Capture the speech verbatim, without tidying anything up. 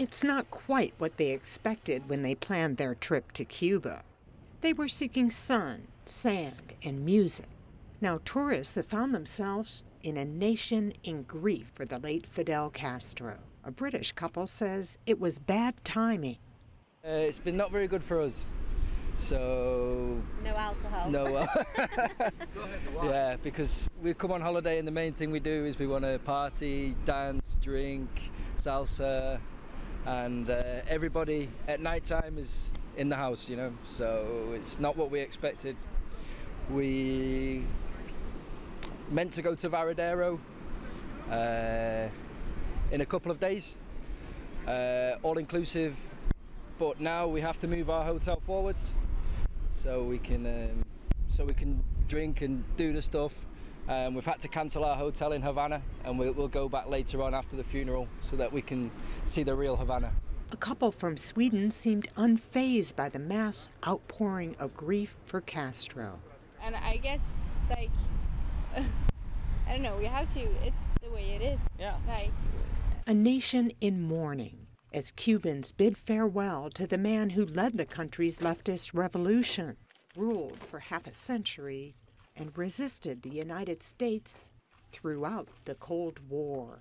It's not quite what they expected when they planned their trip to Cuba. They were seeking sun, sand, and music. Now tourists have found themselves in a nation in grief for the late Fidel Castro. A British couple says it was bad timing. Uh, it's been not very good for us. So no alcohol. No alcohol. Yeah, because we come on holiday and the main thing we do is we want to party, dance, drink, salsa, and uh, everybody at night time is in the house, you know. So it's not what we expected. We meant to go to Varadero uh, in a couple of days, uh, all inclusive. But now we have to move our hotel forwards, so we can um, so we can drink and do the stuff. Um, we've had to cancel our hotel in Havana, and we'll, we'll go back later on after the funeral so that we can see the real Havana. A couple from Sweden seemed unfazed by the mass outpouring of grief for Castro. And I guess, like, I don't know, we have to. It's the way it is. Yeah. Like a nation in mourning, as Cubans bid farewell to the man who led the country's leftist revolution, ruled for half a century, and resisted the United States throughout the Cold War.